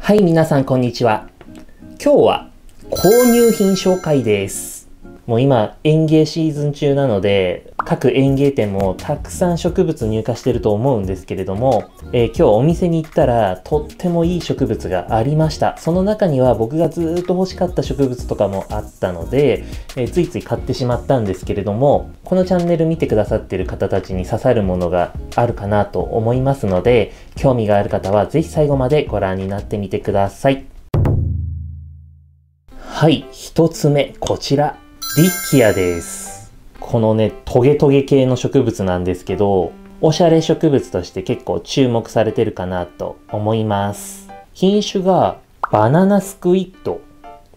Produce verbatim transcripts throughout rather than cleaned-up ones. はい、皆さんこんにちは。今日は購入品紹介です。もう今園芸シーズン中なので、各園芸店もたくさん植物入荷してると思うんですけれども、えー、今日お店に行ったらとってもいい植物がありました。その中には僕がずーっと欲しかった植物とかもあったので、えー、ついつい買ってしまったんですけれども、このチャンネル見てくださってる方たちに刺さるものがあるかなと思いますので、興味がある方はぜひ最後までご覧になってみてください。はい、一つ目、こちら、ディッキアです。このね、トゲトゲ系の植物なんですけど、おしゃれ植物として結構注目されてるかなと思います。品種がバナナスクイッド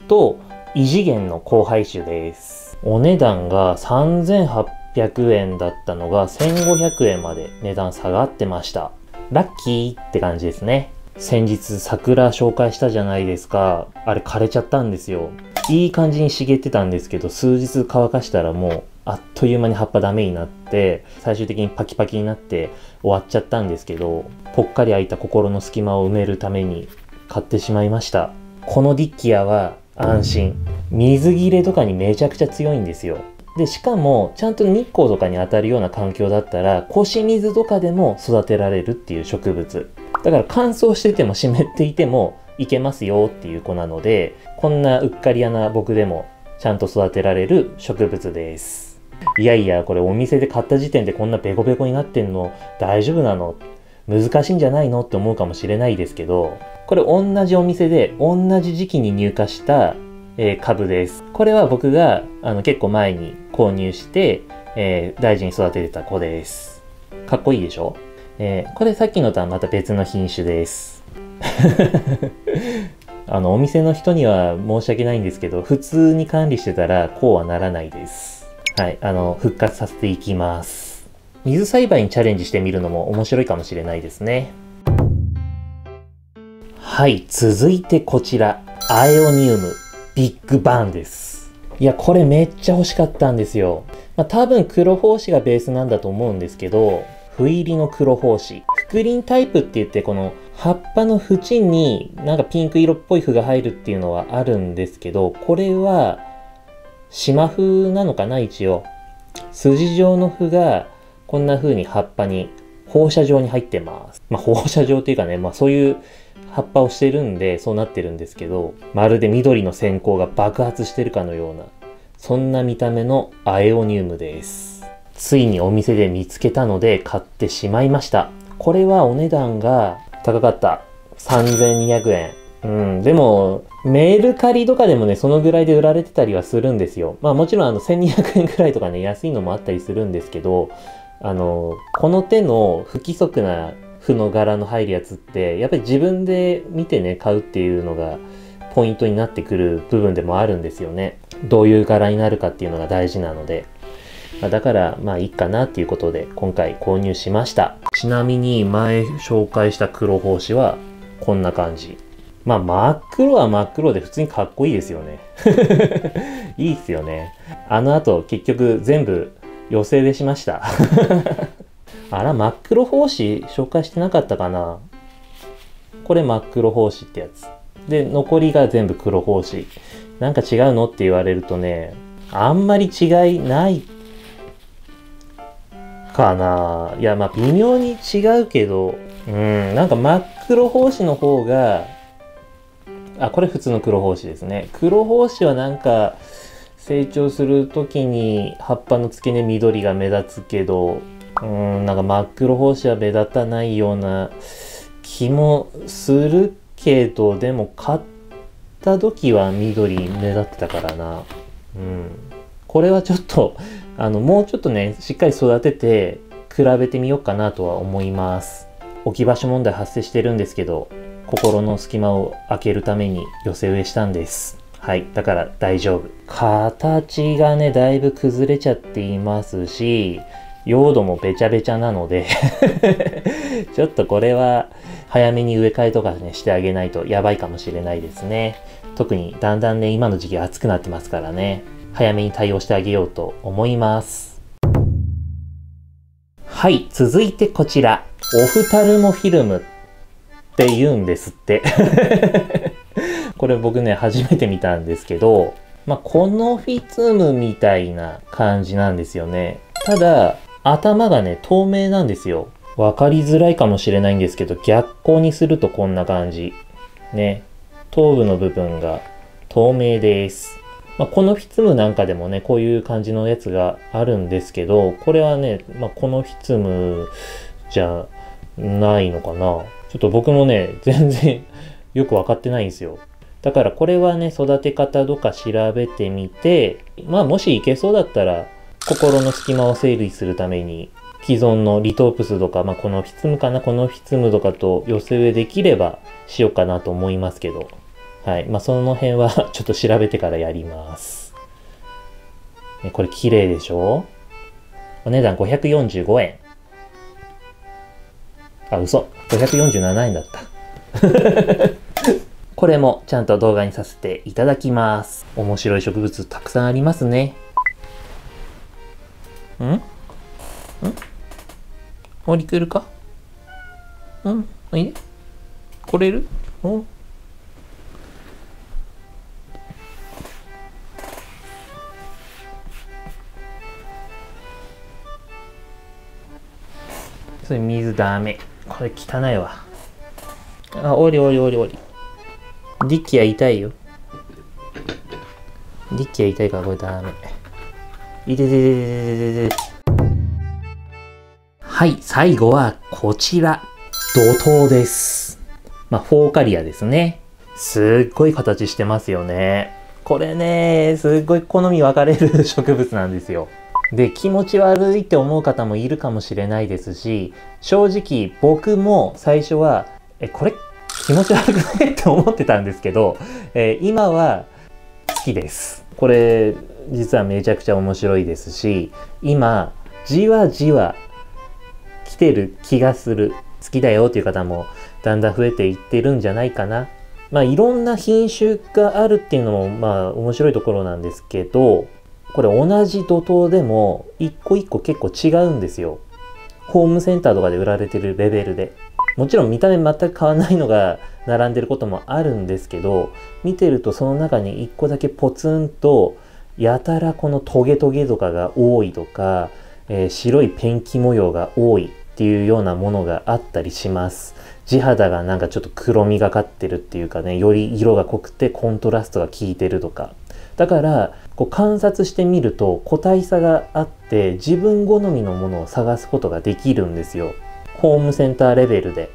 と異次元の交配種です。お値段がさんぜんはっぴゃくえんだったのがせんごひゃくえんまで値段下がってました。ラッキーって感じですね。先日桜紹介したじゃないですか。あれ枯れちゃったんですよ。いい感じに茂ってたんですけど、数日乾かしたらもうあっという間に葉っぱダメになって、最終的にパキパキになって終わっちゃったんですけど、ぽっかり空いた心の隙間を埋めるために買ってしまいました。このディッキアは安心、水切れとかにめちゃくちゃ強いんですよ。でしかもちゃんと日光とかに当たるような環境だったら腰水とかでも育てられるっていう植物だから、乾燥してても湿っていてもいけますよっていう子なので、こんなうっかり屋な僕でもちゃんと育てられる植物です。いやいや、これお店で買った時点でこんなペコペコになってんの大丈夫なの、難しいんじゃないのって思うかもしれないですけど、これ同じお店で同じ時期に入荷した、えー、株です。これは僕があの結構前に購入して、えー、大事に育ててた子です。かっこいいでしょ。えー、これさっきのとはまた別の品種です。あの、お店の人には申し訳ないんですけど、普通に管理してたらこうはならないです。はい、あの、復活させていきます。水栽培にチャレンジしてみるのも面白いかもしれないですね。はい、続いてこちら、アエオニウム、ビッグバンです。いや、これめっちゃ欲しかったんですよ。まあ、多分黒胞子がベースなんだと思うんですけど、斑入りの黒胞子。覆輪タイプって言って、この葉っぱの縁になんかピンク色っぽい斑が入るっていうのはあるんですけど、これは縞斑なのかな一応。筋状の斑がこんな風に葉っぱに放射状に入ってます。まあ放射状っていうかね、まあそういう葉っぱをしてるんでそうなってるんですけど、まるで緑の閃光が爆発してるかのような、そんな見た目のアエオニウムです。ついにお店で見つけたので買ってしまいました。これはお値段が高かった。さんぜんにひゃくえん。うん、でも、メルカリとかでもね、そのぐらいで売られてたりはするんですよ。まあもちろんあのせんにひゃくえんくらいとかね、安いのもあったりするんですけど、あの、この手の不規則な負の柄の入るやつって、やっぱり自分で見てね、買うっていうのがポイントになってくる部分でもあるんですよね。どういう柄になるかっていうのが大事なので。だからまあいいかなっていうことで今回購入しました。ちなみに前紹介した黒胞子はこんな感じ。まあ真っ黒は真っ黒で普通にかっこいいですよね。いいっすよね。あの後結局全部寄せ植えしました。あら、真っ黒胞子紹介してなかったかな。これ真っ黒胞子ってやつで、残りが全部黒胞子。なんか違うのって言われるとね、あんまり違いないかな。いや、まあ微妙に違うけど、うん、なんか真っ黒胞子の方が、あ、これ普通の黒胞子ですね。黒胞子はなんか成長する時に葉っぱの付け根緑が目立つけど、うん、なんか真っ黒胞子は目立たないような気もするけど、でも買った時は緑目立ってたからな。うん。これはちょっとあのもうちょっとね、しっかり育てて比べてみようかなとは思います。置き場所問題発生してるんですけど、心の隙間を開けるために寄せ植えしたんです。はい、だから大丈夫。形がねだいぶ崩れちゃっていますし、用土もべちゃべちゃなのでちょっとこれは早めに植え替えとかねしてあげないとやばいかもしれないですね。特にだんだんね今の時期暑くなってますからね、早めに対応してあげようと思います。はい、続いてこちら、オフタルモフィルムって言うんですってこれ僕ね初めて見たんですけど、まあ、このフィツムみたいな感じなんですよね。ただ頭がね透明なんですよ。分かりづらいかもしれないんですけど、逆光にするとこんな感じね、頭部の部分が透明です。まあ、このフィツムなんかでもねこういう感じのやつがあるんですけど、これはね、まあ、このフィツムじゃないのかな。ちょっと僕もね全然よく分かってないんですよ。だからこれはね育て方とか調べてみて、まあもしいけそうだったら心の隙間を整理するために既存のリトープスとか、まあ、このフィツムかな、このフィツムとかと寄せ植えできればしようかなと思いますけど、はい、まあその辺はちょっと調べてからやります。これ綺麗でしょ？お値段ごひゃくよんじゅうごえん。あ、嘘。ごひゃくよんじゅうななえんだった。これもちゃんと動画にさせていただきます。面白い植物たくさんありますね。ん？ん？降りてるか？うん？いいね。来れる？お？それ水ダメ。これ汚いわ。あ、おりおりおりおり。ディッキーは痛いよ。ディッキーは痛いからこれダメ。いててててててて。はい、最後はこちら。怒涛です。まあ、フォーカリアですね。すっごい形してますよね。これね、すっごい好み分かれる植物なんですよ。で、気持ち悪いって思う方もいるかもしれないですし、正直僕も最初は、え、これ気持ち悪くないって思ってたんですけど、えー、今は好きです。これ実はめちゃくちゃ面白いですし、今じわじわ来てる気がする。好きだよっていう方もだんだん増えていってるんじゃないかな。まあいろんな品種があるっていうのもまあ面白いところなんですけど、これ同じ怒涛でも一個一個結構違うんですよ。ホームセンターとかで売られてるレベルで。もちろん見た目全く変わらないのが並んでることもあるんですけど、見てるとその中に一個だけポツンとやたらこのトゲトゲとかが多いとか、えー、白いペンキ模様が多いっていうようなものがあったりします。地肌がなんかちょっと黒みがかってるっていうかね、より色が濃くてコントラストが効いてるとか。だからこう観察してみると個体差があって自分好みのものを探すことができるんですよ。ホームセンターレベルで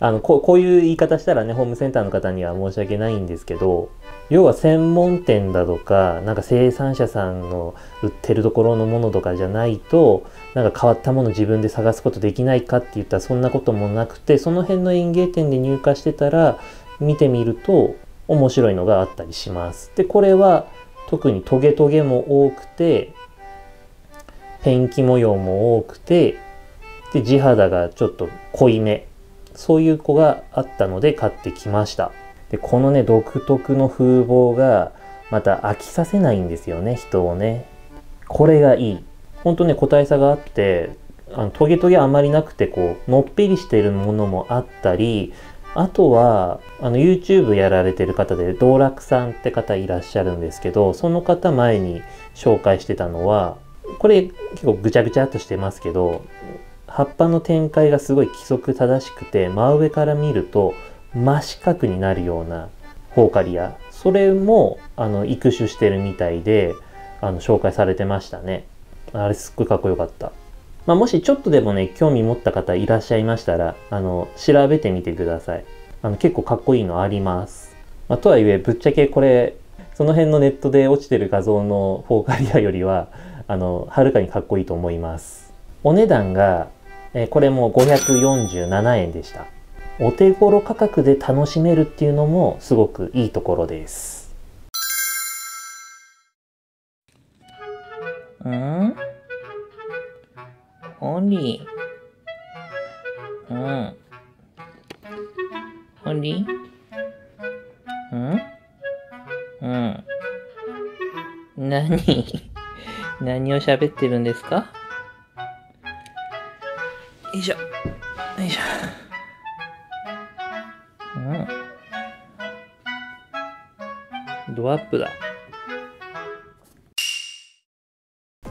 あのこう、こういう言い方したらねホームセンターの方には申し訳ないんですけど、要は専門店だとかなんか生産者さんの売ってるところのものとかじゃないとなんか変わったもの自分で探すことできないかって言ったらそんなこともなくて、その辺の園芸店で入荷してたら見てみると面白いのがあったりします。で、これは特にトゲトゲも多くて、ペンキ模様も多くて、で、地肌がちょっと濃いめ。そういう子があったので買ってきました。で、このね、独特の風貌がまた飽きさせないんですよね、人をね。これがいい。ほんとね、個体差があって、あのトゲトゲあまりなくて、こう、のっぺりしてるものもあったり、あとは、あの、YouTube やられてる方で、道楽さんって方いらっしゃるんですけど、その方前に紹介してたのは、これ結構ぐちゃぐちゃっとしてますけど、葉っぱの展開がすごい規則正しくて、真上から見ると真四角になるようなフォーカリア。それも、あの、育種してるみたいで、あの、紹介されてましたね。あれすっごいかっこよかった。まあ、もしちょっとでもね、興味持った方いらっしゃいましたら、あの、調べてみてください。あの、結構かっこいいのあります。まあ、とはいえ、ぶっちゃけこれ、その辺のネットで落ちてる画像のフォーカリアよりは、あの、はるかにかっこいいと思います。お値段が、えー、これもごひゃくよんじゅうななえんでした。お手頃価格で楽しめるっていうのも、すごくいいところです。ん？オリ、うん、オリ、うん、うん、何、何を喋ってるんですか？よいしょ、よいしょ、ドアップだ。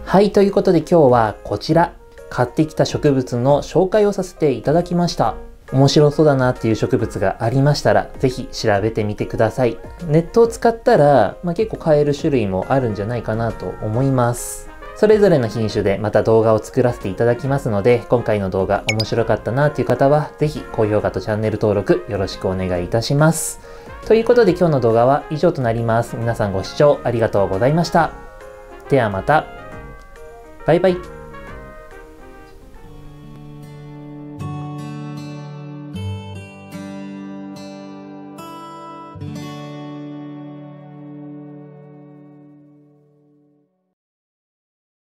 はい、ということで今日はこちら買ってきた植物の紹介をさせていただきました。面白そうだなっていう植物がありましたらぜひ調べてみてください。ネットを使ったら、まあ、結構買える種類もあるんじゃないかなと思います。それぞれの品種でまた動画を作らせていただきますので、今回の動画面白かったなっていう方はぜひ高評価とチャンネル登録よろしくお願いいたします。ということで今日の動画は以上となります。皆さんご視聴ありがとうございました。ではまた。バイバイ。